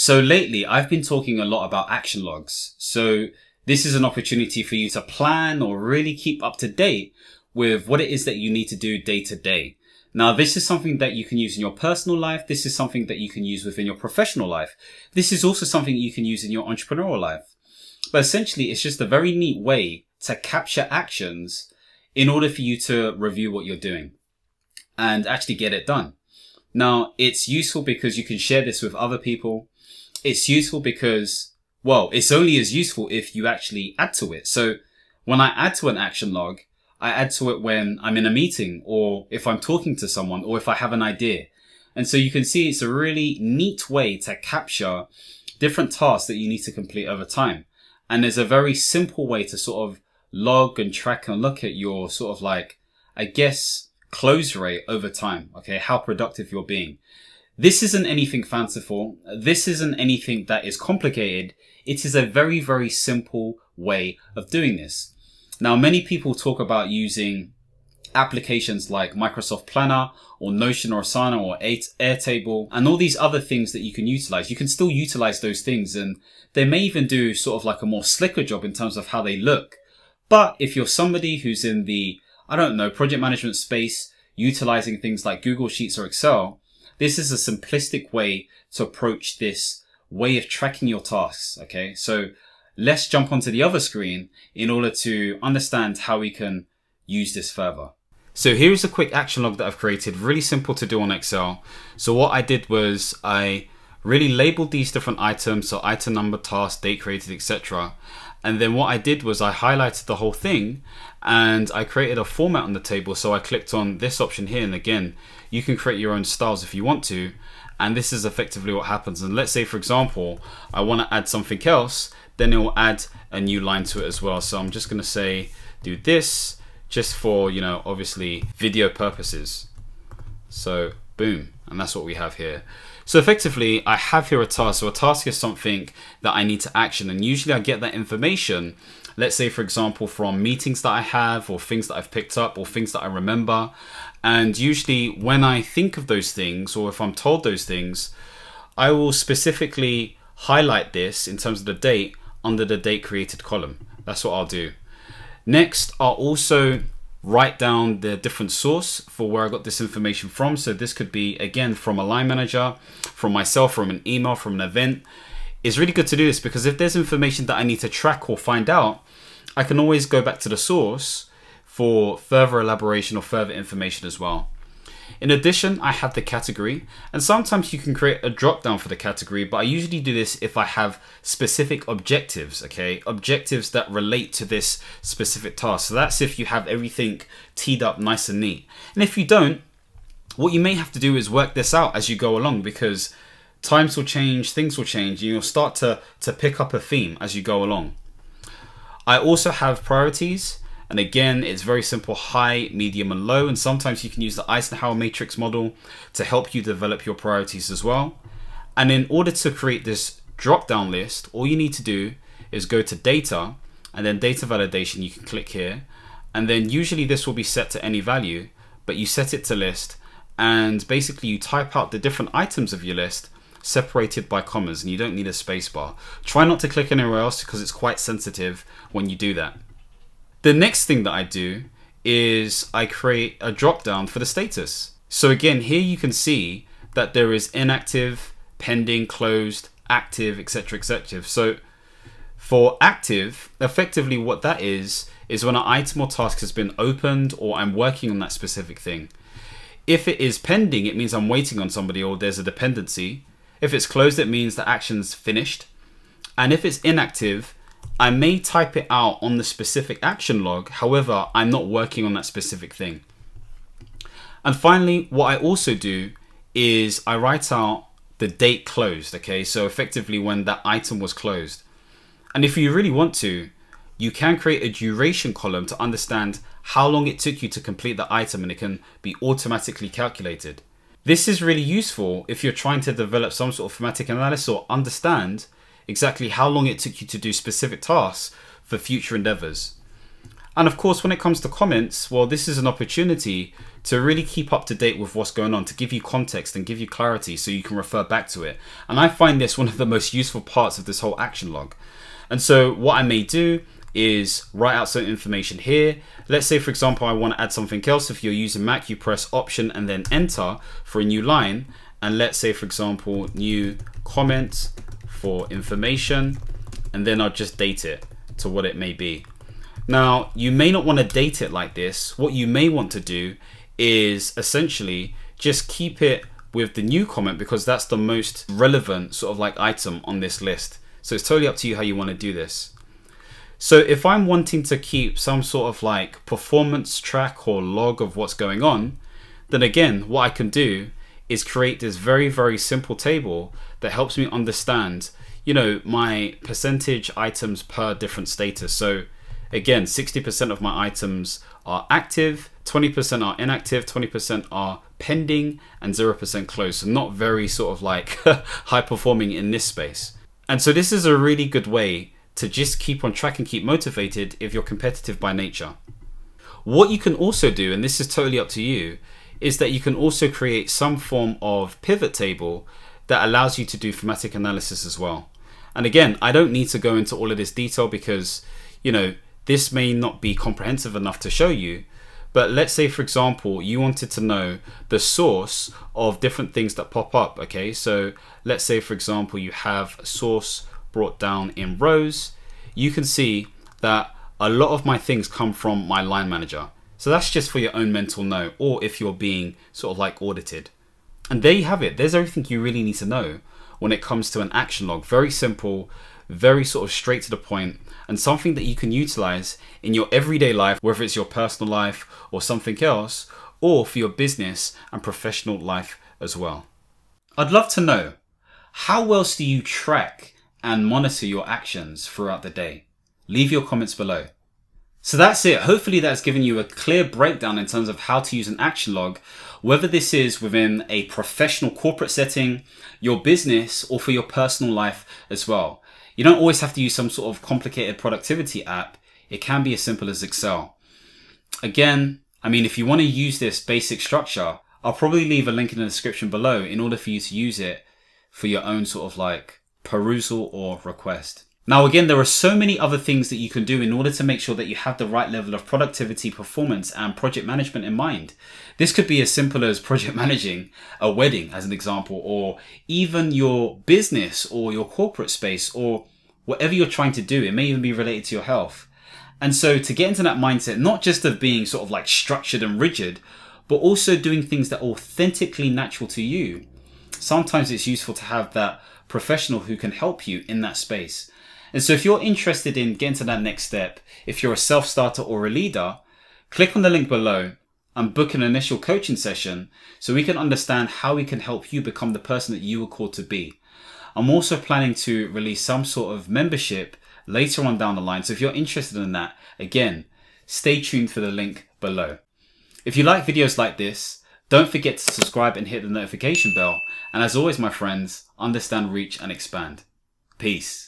So lately, I've been talking a lot about action logs. So this is an opportunity for you to plan or really keep up to date with what it is that you need to do day to day. Now, this is something that you can use in your personal life. This is something that you can use within your professional life. This is also something you can use in your entrepreneurial life. But essentially, it's just a very neat way to capture actions in order for you to review what you're doing and actually get it done. Now, it's useful because you can share this with other people. It's useful because, well, it's only as useful if you actually add to it. So when I add to an action log, I add to it when I'm in a meeting or if I'm talking to someone or if I have an idea. And so you can see it's a really neat way to capture different tasks that you need to complete over time. And there's a very simple way to sort of log and track and look at your sort of like, I guess, close rate over time. Okay, how productive you're being. This isn't anything fanciful. This isn't anything that is complicated. It is a very, very simple way of doing this. Now, many people talk about using applications like Microsoft Planner or Notion or Asana or Airtable and all these other things that you can utilize. You can still utilize those things and they may even do sort of like a more slicker job in terms of how they look. But if you're somebody who's in the, I don't know, project management space, utilizing things like Google Sheets or Excel, this is a simplistic way to approach this way of tracking your tasks. Okay, so let's jump onto the other screen in order to understand how we can use this further. So here's a quick action log that I've created, really simple to do on Excel. So what I did was I really labeled these different items, so item number, task, date created, etc. And then what I did was I highlighted the whole thing and I created a format on the table. So I clicked on this option here, and again, you can create your own styles if you want to. And this is effectively what happens. And let's say, for example, I want to add something else, then it will add a new line to it as well. So I'm just going to say, do this just for, you know, obviously video purposes. So boom. And that's what we have here. So effectively, I have here a task. So a task is something that I need to action. And usually I get that information, let's say, for example, from meetings that I have or things that I've picked up or things that I remember. And usually when I think of those things or if I'm told those things, I will specifically highlight this in terms of the date under the date created column. That's what I'll do. Next, I'll also write down the different source for where I got this information from. So this could be, again, from a line manager, from myself, from an email, from an event. It's really good to do this because if there's information that I need to track or find out, I can always go back to the source for further elaboration or further information as well. In addition, I have the category, and sometimes you can create a drop down for the category, but I usually do this if I have specific objectives, okay? Objectives that relate to this specific task. So that's if you have everything teed up nice and neat. And if you don't, what you may have to do is work this out as you go along because times will change, things will change, and you'll start to pick up a theme as you go along. I also have priorities. And again, it's very simple, high, medium, and low. And sometimes you can use the Eisenhower Matrix model to help you develop your priorities as well. And in order to create this drop-down list, all you need to do is go to data and then data validation, you can click here. And then usually this will be set to any value, but you set it to list. And basically you type out the different items of your list separated by commas, and you don't need a space bar. Try not to click anywhere else because it's quite sensitive when you do that. The next thing that I do is I create a drop down for the status. So again, here you can see that there is inactive, pending, closed, active, etc., etc. So for active, effectively what that is when an item or task has been opened or I'm working on that specific thing. If it is pending, it means I'm waiting on somebody or there's a dependency. If it's closed, it means the action's finished. And if it's inactive, I may type it out on the specific action log. However, I'm not working on that specific thing. And finally, what I also do is I write out the date closed. Okay, so effectively when that item was closed. And if you really want to, you can create a duration column to understand how long it took you to complete the item, and it can be automatically calculated. This is really useful if you're trying to develop some sort of thematic analysis or understand exactly how long it took you to do specific tasks for future endeavors. And of course, when it comes to comments, well, this is an opportunity to really keep up to date with what's going on, to give you context and give you clarity so you can refer back to it. And I find this one of the most useful parts of this whole action log. And so what I may do is write out some information here. Let's say, for example, I want to add something else. If you're using Mac, you press Option and then Enter for a new line. And let's say, for example, new comment for information, and then I'll just date it to what it may be. Now, you may not want to date it like this. What you may want to do is essentially just keep it with the new comment, because that's the most relevant sort of like item on this list. So it's totally up to you how you want to do this. So if I'm wanting to keep some sort of like performance track or log of what's going on, then again, what I can do is create this very, very simple table that helps me understand, you know, my percentage items per different status. So again, 60% of my items are active, 20% are inactive, 20% are pending, and 0% closed. So not very sort of like high performing in this space. And so this is a really good way to just keep on track and keep motivated if you're competitive by nature. What you can also do, and this is totally up to you, is that you can also create some form of pivot table that allows you to do thematic analysis as well. And again, I don't need to go into all of this detail because, you know, this may not be comprehensive enough to show you, but let's say, for example, you wanted to know the source of different things that pop up, okay? So let's say, for example, you have source brought down in rows. You can see that a lot of my things come from my line manager. So that's just for your own mental note, or if you're being sort of like audited. And there you have it. There's everything you really need to know when it comes to an action log. Very simple, very sort of straight to the point, and something that you can utilize in your everyday life, whether it's your personal life or something else, or for your business and professional life as well. I'd love to know, how else do you track and monitor your actions throughout the day? Leave your comments below. So that's it. Hopefully that's given you a clear breakdown in terms of how to use an action log, whether this is within a professional corporate setting, your business, or for your personal life as well. You don't always have to use some sort of complicated productivity app. It can be as simple as Excel. Again, I mean, if you want to use this basic structure, I'll probably leave a link in the description below in order for you to use it for your own sort of like perusal or request. Now, again, there are so many other things that you can do in order to make sure that you have the right level of productivity, performance, and project management in mind. This could be as simple as project managing a wedding, as an example, or even your business or your corporate space or whatever you're trying to do. It may even be related to your health. And so to get into that mindset, not just of being sort of like structured and rigid, but also doing things that are authentically natural to you, sometimes it's useful to have that professional who can help you in that space. And so if you're interested in getting to that next step, if you're a self-starter or a leader, click on the link below and book an initial coaching session so we can understand how we can help you become the person that you were called to be. I'm also planning to release some sort of membership later on down the line. So if you're interested in that, again, stay tuned for the link below. If you like videos like this, don't forget to subscribe and hit the notification bell. And as always, my friends, understand, reach, and expand. Peace.